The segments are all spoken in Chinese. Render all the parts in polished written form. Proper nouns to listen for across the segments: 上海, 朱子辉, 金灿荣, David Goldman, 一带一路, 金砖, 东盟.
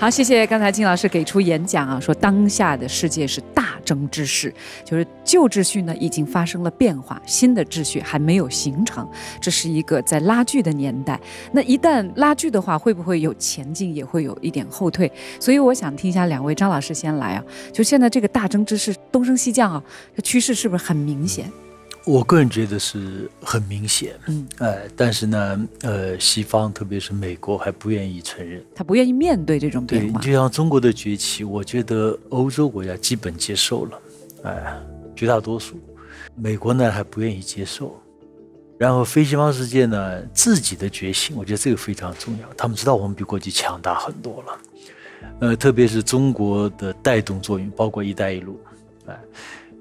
好，谢谢刚才金老师给出演讲啊，说当下的世界是大争之势，就是旧秩序呢已经发生了变化，新的秩序还没有形成，这是一个在拉锯的年代。那一旦拉锯的话，会不会有前进，也会有一点后退？所以我想听一下两位，张老师先来啊，就现在这个大争之势，东升西降啊，这趋势是不是很明显？ 我个人觉得是很明显，但是呢，西方特别是美国还不愿意承认，他不愿意面对这种变化。对，就像中国的崛起，我觉得欧洲国家基本接受了，绝大多数。美国呢还不愿意接受，然后非西方世界呢自己的觉醒，我觉得这个非常重要。他们知道我们比过去强大很多了，特别是中国的带动作用，包括“一带一路”，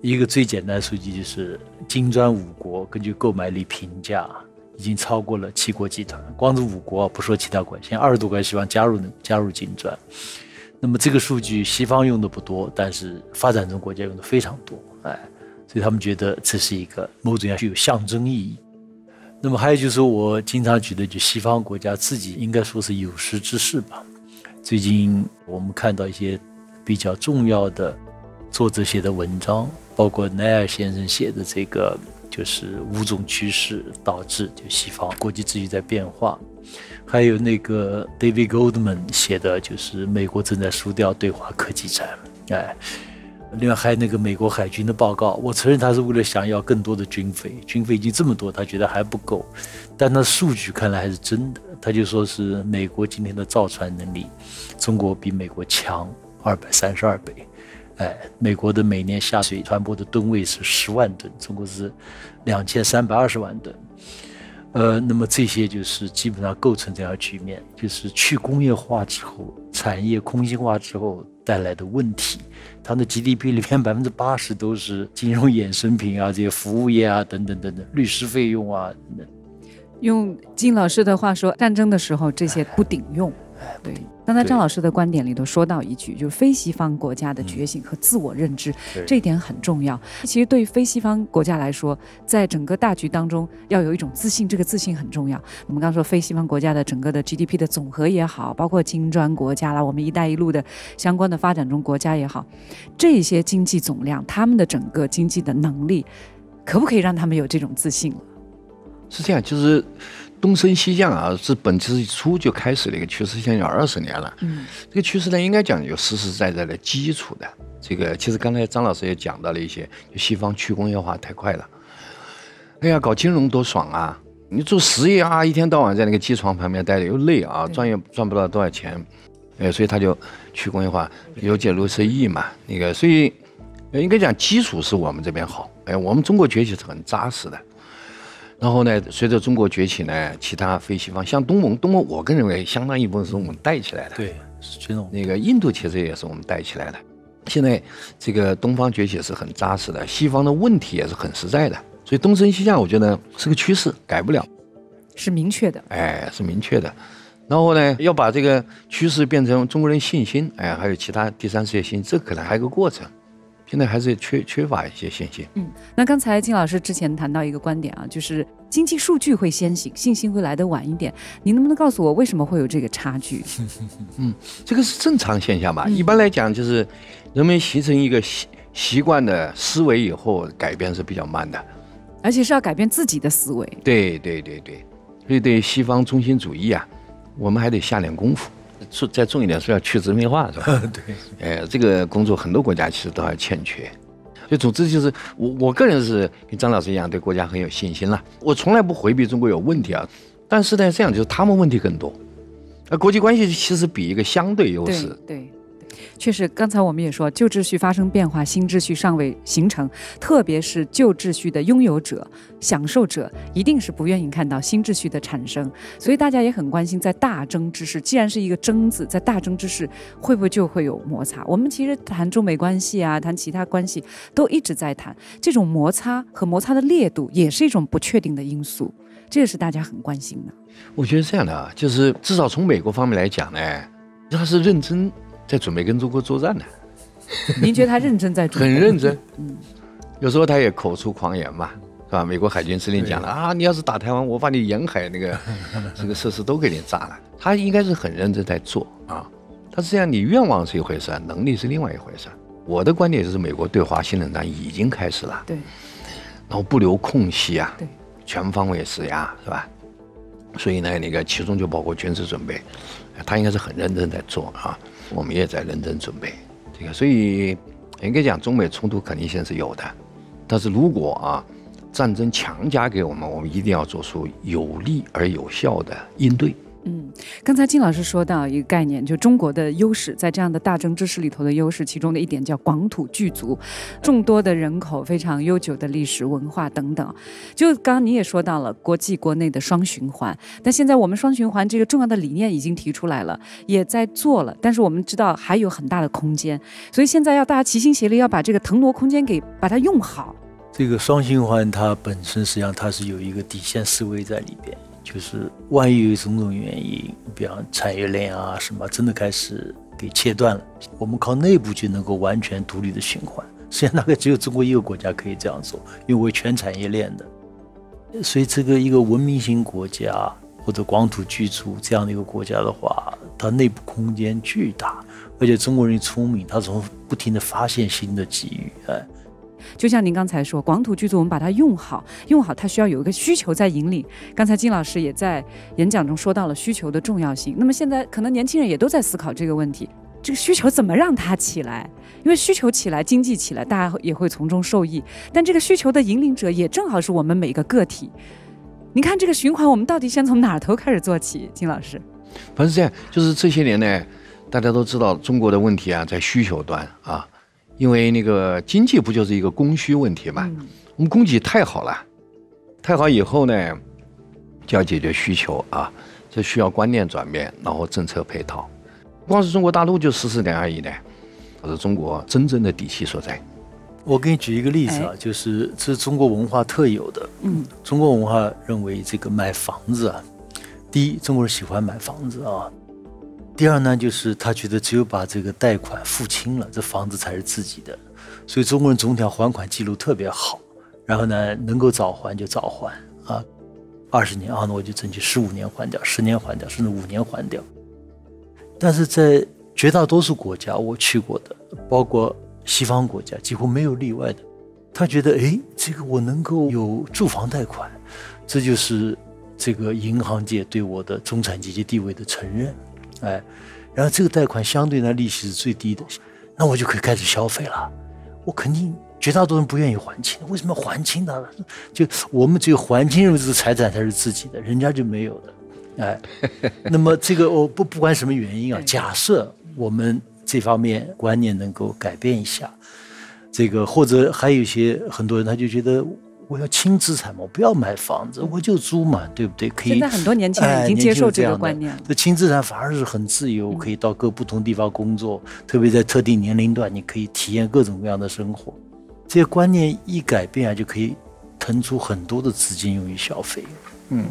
一个最简单的数据就是金砖五国根据购买力评价已经超过了7国集团，光是五国不说其他国家，现在20多个希望加入金砖。那么这个数据西方用的不多，但是发展中国家用的非常多，所以他们觉得这是一个某种具有象征意义。那么还有就是我经常举的，就西方国家自己应该说是有识之士吧。最近我们看到一些比较重要的作者写的文章。 包括奈尔先生写的这个，就是5种趋势导致就西方国际秩序在变化，还有那个 David Goldman 写的，就是美国正在输掉对华科技战，另外还有那个美国海军的报告，我承认他是为了想要更多的军费，军费已经这么多，他觉得还不够，但他数据看来还是真的，他就说是美国今天的造船能力，中国比美国强232倍。 美国的每年下水船舶的吨位是10万吨，中国是2320万吨。那么这些就是基本上构成这样的局面，就是去工业化之后、产业空心化之后带来的问题。它的 GDP 里面80%都是金融衍生品啊、这些服务业啊等等等等，律师费用啊等等。用金老师的话说，战争的时候这些不顶用。对，刚才张老师的观点里头说到一句，就是非西方国家的觉醒和自我认知，这一点很重要。其实对于非西方国家来说，在整个大局当中要有一种自信，这个自信很重要。我们刚说非西方国家的整个的 GDP 的总和也好，包括金砖国家啦，我们“一带一路”的相关的发展中国家也好，这些经济总量，他们的整个经济的能力，可不可以让他们有这种自信了？是这样，就是。 东升西降啊，是本世纪初就开始的一个趋势，现在有20年了。这个趋势呢，应该讲有实实在在的基础的。这个其实刚才张老师也讲到了一些，就西方去工业化太快了。哎呀，搞金融多爽啊！你做实业啊，一天到晚在那个机床旁边待着又累啊，赚不到多少钱，所以他就去工业化，有解路是易嘛。那个，所以应该讲基础是我们这边好。我们中国崛起是很扎实的。 然后呢，随着中国崛起呢，其他非西方像东盟，我个人认为相当一部分是我们带起来的。对，是这种。那个印度其实也是我们带起来的。现在这个东方崛起是很扎实的，西方的问题也是很实在的。所以东升西降，我觉得是个趋势，改不了，是明确的。是明确的。然后呢，要把这个趋势变成中国人信心，还有其他第三世界信心，这可能还有个过程。 现在还是缺乏一些信心。那刚才金老师之前谈到一个观点啊，就是经济数据会先行，信心会来得晚一点。您能不能告诉我为什么会有这个差距？这个是正常现象吧？一般来讲，就是人们形成一个习惯的思维以后，改变是比较慢的，而且是要改变自己的思维。对，所以对西方中心主义啊，我们还得下点功夫。 再重一点说，要去殖民化是吧？对，这个工作很多国家其实都还欠缺。所以总之就是我个人是跟张老师一样，对国家很有信心了。我从来不回避中国有问题啊，但是呢，这样就是他们问题更多。国际关系其实比一个相对优势。对。 确实，刚才我们也说，旧秩序发生变化，新秩序尚未形成。特别是旧秩序的拥有者、享受者，一定是不愿意看到新秩序的产生。所以大家也很关心，在大争之势，既然是一个“争”字，在大争之势，会不会就会有摩擦？我们其实谈中美关系啊，谈其他关系，都一直在谈这种摩擦和摩擦的烈度，也是一种不确定的因素。这也是大家很关心的。我觉得这样的啊，就是至少从美国方面来讲呢，他是认真。 在准备跟中国作战呢？您觉得他认真在准备？很认真，有时候他也口出狂言嘛，是吧？美国海军司令讲了啊，你要是打台湾，我把你沿海那个这个设施都给你炸了。他应该是很认真在做啊，但是这样，你愿望是一回事，能力是另外一回事。我的观点就是，美国对华新冷战已经开始了，对，然后不留空隙啊，对，全方位施压，是吧？所以呢，那个其中就包括军事准备，他应该是很认真在做啊，我们也在认真准备这个。所以应该讲，中美冲突肯定性是有的，但是如果啊，战争强加给我们，我们一定要做出有力而有效的应对。嗯，刚才金老师说到一个概念，就中国的优势，在这样的大政治势里头的优势，其中的一点叫广土巨族，众多的人口，非常悠久的历史文化等等。就刚刚你也说到了国际国内的双循环，但现在我们双循环这个重要的理念已经提出来了，也在做了，但是我们知道还有很大的空间，所以现在要大家齐心协力，要把这个腾挪空间给把它用好。这个双循环它本身实际上它是有一个底线思维在里边。就是万一有种种原因，比方产业链啊什么，真的开始给切断了，我们靠内部就能够完全独立的循环。实际上大概只有中国一个国家可以这样做，因为全产业链的。所以这个一个文明型国家或者广土巨族这样的一个国家的话，它内部空间巨大，而且中国人聪明，他从不停地发现新的机遇。哎，就像您刚才说，广土巨族我们把它用好，用好它需要有一个需求在引领。刚才金老师也在演讲中说到了需求的重要性。那么现在可能年轻人也都在思考这个问题，这个需求怎么让它起来？因为需求起来，经济起来，大家也会从中受益。但这个需求的引领者也正好是我们每个个体。你看这个循环，我们到底先从哪头开始做起？金老师，反正是这样，就是这些年呢，大家都知道中国的问题啊，在需求端啊。因为那个经济不就是一个供需问题嘛，我们供给太好了，太好以后呢，就要解决需求啊，这需要观念转变，然后政策配套。光是中国大陆就14.2亿呢，这是中国真正的底气所在。我给你举一个例子啊，就是这是中国文化特有的。嗯，中国文化认为这个买房子啊，第一，中国人喜欢买房子啊。第二呢，就是他觉得只有把这个贷款付清了，这房子才是自己的，所以中国人总体上还款记录特别好。然后呢，能够早还就早还啊，20年啊，那我就争取15年还掉，10年还掉，甚至5年还掉。但是在绝大多数国家我去过的，包括西方国家，几乎没有例外的，他觉得哎，这个我能够有住房贷款，这就是这个银行界对我的中产阶级地位的承认。哎，然后这个贷款相对呢利息是最低的，那我就可以开始消费了。我肯定绝大多数人不愿意还清，为什么要还清呢？就我们只有还清认为这个财产才是自己的，人家就没有的。哎，那么这个我不管什么原因啊，假设我们这方面观念能够改变一下，这个或者还有一些很多人他就觉得。我要轻资产嘛，我不要买房子，我就租嘛，对不对？可以。现在很多年轻人已经接受这个观念了。这轻资产反而是很自由，可以到各不同地方工作，特别在特定年龄段，你可以体验各种各样的生活。这些观念一改变啊，就可以腾出很多的资金用于消费。嗯，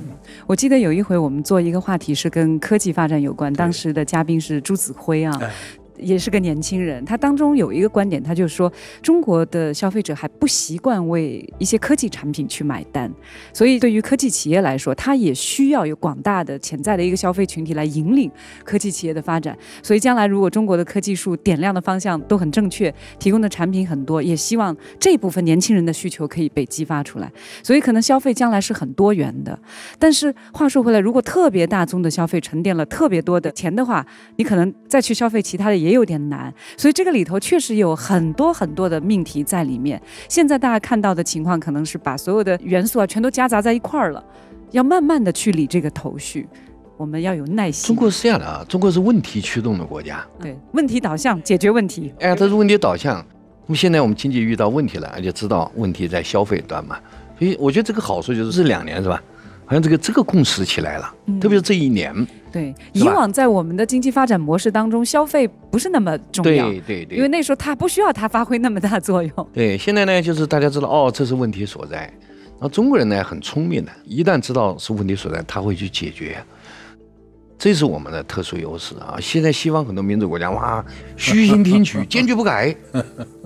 我记得有一回我们做一个话题是跟科技发展有关，当时的嘉宾是朱子辉啊。哎，也是个年轻人，他当中有一个观点，他就说中国的消费者还不习惯为一些科技产品去买单，所以对于科技企业来说，他也需要有广大的潜在的一个消费群体来引领科技企业的发展。所以将来如果中国的科技树点亮的方向都很正确，提供的产品很多，也希望这部分年轻人的需求可以被激发出来。所以可能消费将来是很多元的，但是话说回来，如果特别大宗的消费沉淀了特别多的钱的话，你可能再去消费其他的也有点难，所以这个里头确实有很多很多的命题在里面。现在大家看到的情况可能是把所有的元素啊全都夹杂在一块儿了，要慢慢的去理这个头绪，我们要有耐心。中国是这样的啊，中国是问题驱动的国家，对，问题导向，解决问题。哎，它是问题导向。那么现在我们经济遇到问题了，而且知道问题在消费端嘛，所以我觉得这个好处就是这2年是吧？好像这个共识起来了，特别是这1年。对，以往在我们的经济发展模式当中，消费不是那么重要，对，因为那时候它不需要它发挥那么大作用。对，现在呢，就是大家知道哦，这是问题所在。然后中国人呢很聪明的，一旦知道是问题所在，他会去解决。这是我们的特殊优势啊！现在西方很多民主国家哇，虚心听取，坚决不改。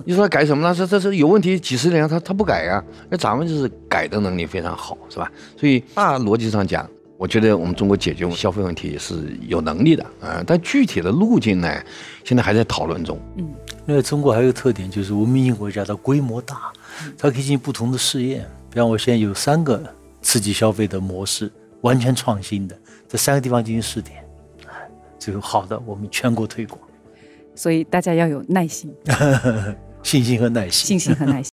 你说他改什么呢？这有问题几10年他不改啊！那咱们就是改的能力非常好，是吧？所以大逻辑上讲，我觉得我们中国解决消费问题是有能力的啊，但具体的路径呢，现在还在讨论中。嗯，因为中国还有个特点就是文明国家的规模大，它可以进行不同的试验。比方我现在有3个刺激消费的模式，完全创新的，在3个地方进行试点，最后好的我们全国推广。所以大家要有耐心，信心和耐心。